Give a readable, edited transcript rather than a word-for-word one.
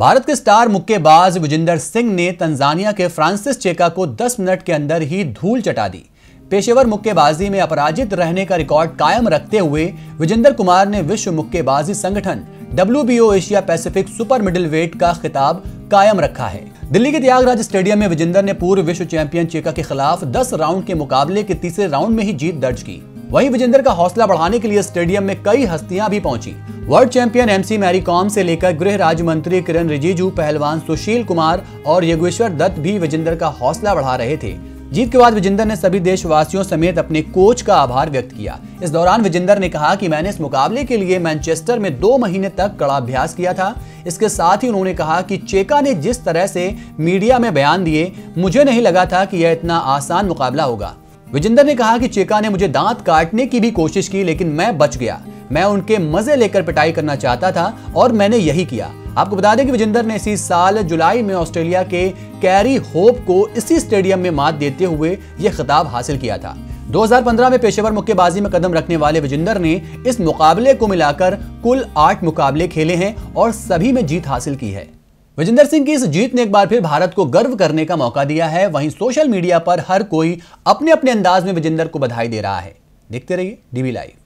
भारत के स्टार मुक्केबाज विजेंदर सिंह ने तंजानिया के फ्रांसिस चेका को 10 मिनट के अंदर ही धूल चटा दी। पेशेवर मुक्केबाजी में अपराजित रहने का रिकॉर्ड कायम रखते हुए विजेंदर कुमार ने विश्व मुक्केबाजी संगठन WBO Asia Pacific super middleweight का खिताब कायम रखा है। दिल्ली के त्यागराज स्टेडियम में विजेंदर ने पूर्व विश्व चैंपियन चेका के खिलाफ 10 राउंड के मुकाबले के तीसरे राउंड में ही जीत दर्ज की। वहीं विजेंदर का हौसला बढ़ाने के लिए स्टेडियम में कई हस्तियां भी पहुंची। World champion MC Mary Kom से लेकर गृह राज्य मंत्री किरण रिजिजू, पहलवान सुशील कुमार और योगेश्वर दत्त भी विजेंदर का हौसला बढ़ा रहे थे। जीत के बाद विजेंदर ने सभी देशवासियों समेत अपने कोच का आभार व्यक्त किया। इस दौरान विजेंदर ने कहा कि मैंने इस मुकाबले के लिए मैनचेस्टर में 2 महीने तक कड़ा अभ्यास किया था। इसके साथ ही उन्होंने कहा कि चेका ने जिस तरह से मीडिया में बयान दिए, मुझे नहीं लगा था कि यह इतना आसान मुकाबला होगा। विजेंदर ने कहा कि चेका ने मुझे दांत काटने की भी कोशिश की, लेकिन मैं बच गया। मैं उनके मजे लेकर पिटाई करना चाहता था और मैंने यही किया। आपको बता दें कि विजेंदर ने इसी साल जुलाई में ऑस्ट्रेलिया के कैरी होप को इसी स्टेडियम में मात देते हुए यह खिताब हासिल किया था। 2015 में पेशेवर मुक्केबाजी में कदम रखने वाले विजेंदर ने इस मुकाबले को मिलाकर कुल 8 मुकाबले खेले हैं और सभी में जीत हासिल की है। विजेंदर सिंह की इस जीत ने एक बार फिर भारत को गर्व करने का मौका दिया है। वहीं सोशल मीडिया पर हर कोई अपने अपने अंदाज में विजेंदर को बधाई दे रहा है। देखते रहिए डीबी लाइव।